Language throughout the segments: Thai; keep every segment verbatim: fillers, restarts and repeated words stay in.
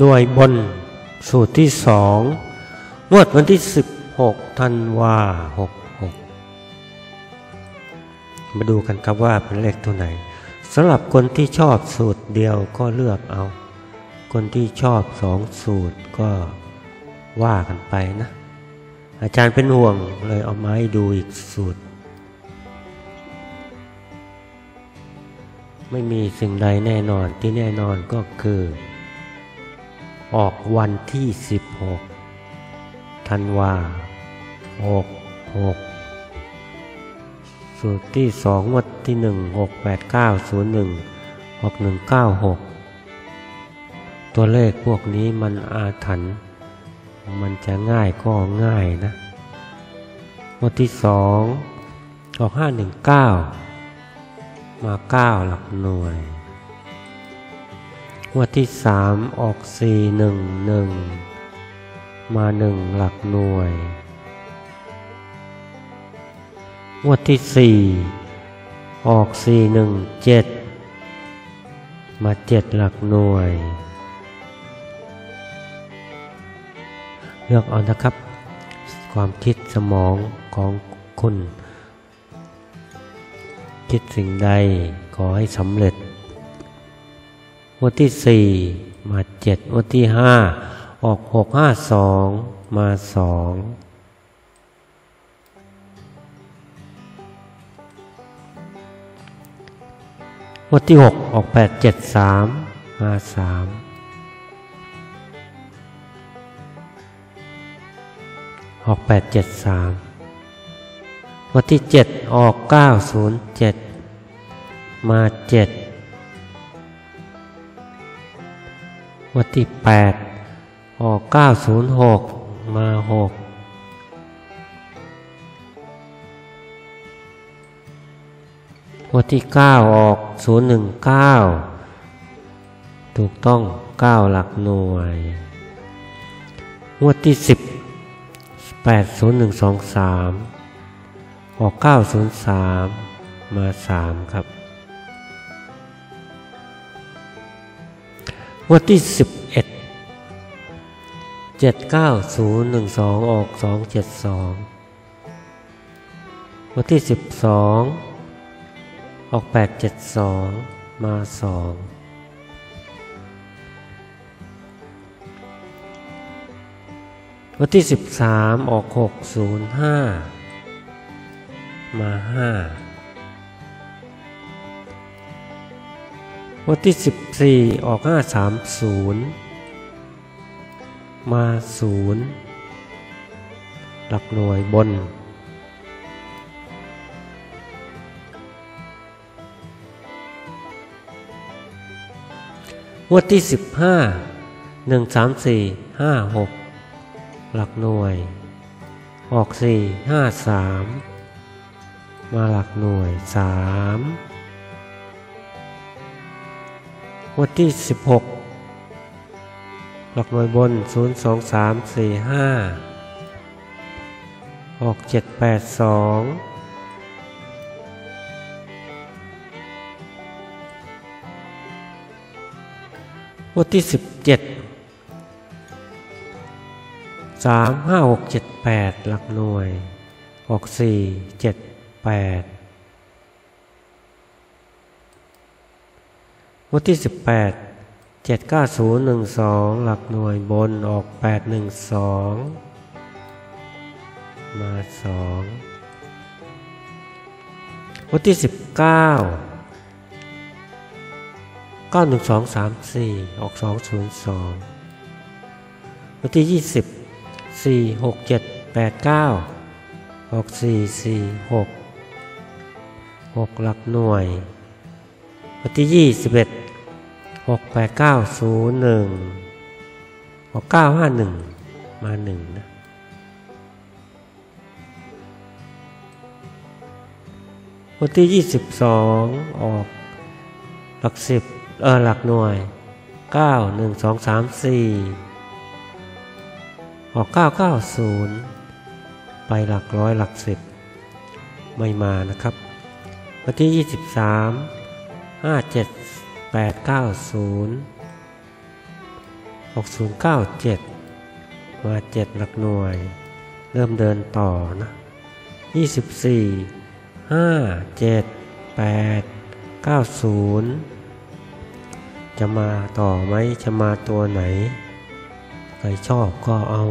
หน่วยบนสูตรที่สองงวดวันที่สิบหกธันวาคมหกหกมาดูกันครับว่าเป็นเลขตัวไหนสำหรับคนที่ชอบสูตรเดียวก็เลือกเอาคนที่ชอบสองสูตรก็ว่ากันไปนะอาจารย์เป็นห่วงเลยเอามาให้ดูอีกสูตรไม่มีสิ่งใดแน่นอนที่แน่นอนก็คือออกวันที่สิบหกธันวาคมหกหกสูตรที่สองงวดที่หนึ่ง หก แปด เก้า ศูนย์ หนึ่ง หก หนึ่ง เก้า หกตัวเลขพวกนี้มันอาถรรพ์มันจะง่ายก็ง่ายนะงวดที่สองออกห้า หนึ่ง เก้ามาเก้าหลักหน่วยวดที่สามออกสี่หนึ่งหนึ่งมาหนึ่งหลักหน่วยวดที่สี่ออกสี่หนึ่งเจ็ดมาเจ็ดหลักหน่วยเลือกเอานะครับความคิดสมองของคุณคิดสิ่งใดขอให้สำเร็จงวดที่สี่มาเจ็ดงวดที่ห้าออกหกห้าสองมาสองงวดที่หกออกแปดเจ็ดสามมาสามออกแปดเจ็ดสามงวดที่เจ็ดออกเก้าศูนย์เจ็ดมาเจ็ดงวดที่แปดออกเก้า ศูนย์ หกมาหกงวดที่เก้าออกศูนย์ หนึ่ง เก้าถูกต้องเก้าหลักหน่วยงวดที่สิบ แปด ศูนย์ หนึ่ง สอง สามออกเก้า ศูนย์ สามมาสามครับงวดที่สิบเอ็ดเจ็ดเก้าศูนย์หนึ่งสองออกสองเจ็ดสองงวดที่สิบสองออกแปดเจ็ดสองมาสองงวดที่สิบสามออกหกศูนย์ห้ามาห้างวดที่สิบสี่ออกห้าสามศูนย์มาศูนย์หลักหน่วยบนงวดที่สิบห้าหนึ่งสามสี่ห้าหกหลักหน่วยออกสี่ห้าสามมาหลักหน่วยสามงวดที่สิบหกหลักหน่วยบนศูนย์ สอง สาม สี่ ห้าออกเจ็ด แปด สองงวดที่สิบเจ็ด สาม ห้า หก เจ็ด แปดหลักหน่วยออกสี่ เจ็ด แปดงวดที่สิบแปด เจ็ด เก้า ศูนย์ หนึ่ง สองหลักหน่วยบนออกแปด หนึ่ง สองมาสองงวดที่สิบเก้า ก็หนึ่งสองสามสี่ออกสองศูนย์สองวันที่ยี่สิบสี่หกเจ็ดแปดเก้าออกสี่สี่หกหกหลักหน่วยวันที่ยี่สิบเอ็ดหกแปดเก้าศูนย์หนึ่งออกเก้าห้าหนึ่งมาหนึ่งนะวันที่ยี่สิบสองออกหลักสิบเออหลักหน่วยเก้าหนึ่งสองสามสี่ออกเก้าเก้าศูนย์ไปหลักร้อยหลักสิบไม่มานะครับวันที่ยี่สิบสามห้าเจ็ดแปดเก้าศูนย์ออกศูนย์เก้าเจ็ดมาเจ็ดหลักหน่วยเริ่มเดินต่อนะยี่สิบสี่ห้าเจ็ดแปดเก้าศูนย์จะมาต่อไหมจะมาตัวไหนใครชอบก็เอา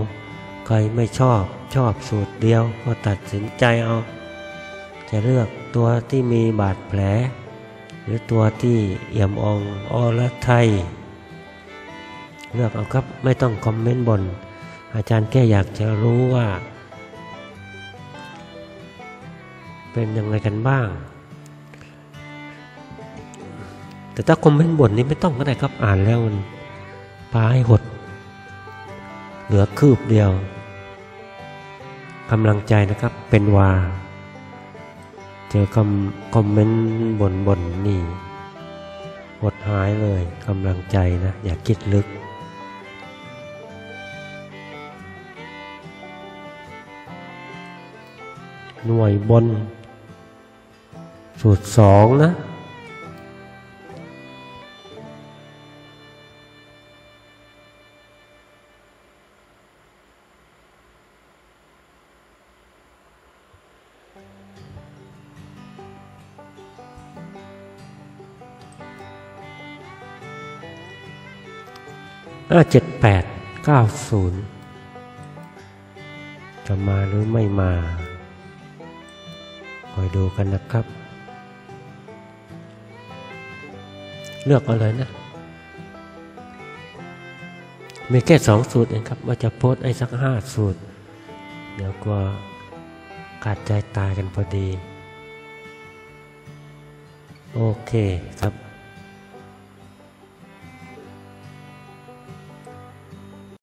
ใครไม่ชอบชอบสูตรเดียวก็ตัดสินใจเอาจะเลือกตัวที่มีบาดแผลหรือตัวที่เอี่ยมอ่องอรไทยเลือกเอาครับไม่ต้องคอมเมนต์บนอาจารย์แค่อยากจะรู้ว่าเป็นยังไงกันบ้างแต่ถ้าคอมเมนต์บนนี้ไม่ต้องก็ได้ครับอ่านแล้วมันพาให้หดเหลือคืบเดียวกำลังใจนะครับเป็นวาเจอคำคอมเมนต์บ่นบ่นนี่หดหายเลยกำลังใจนะอย่าคิดลึกหน่วยบนสูตรสองนะห้าเจ็ดแปดเก้าศูนย์จะมาหรือไม่มาคอยดูกันนะครับเลือกเอาเลยนะมีแค่สองสูตรเองครับว่าจะโพสไอ้สักห้าสูตรเดี๋ยวกลัวขาดใจตายกันพอดีโอเคครับ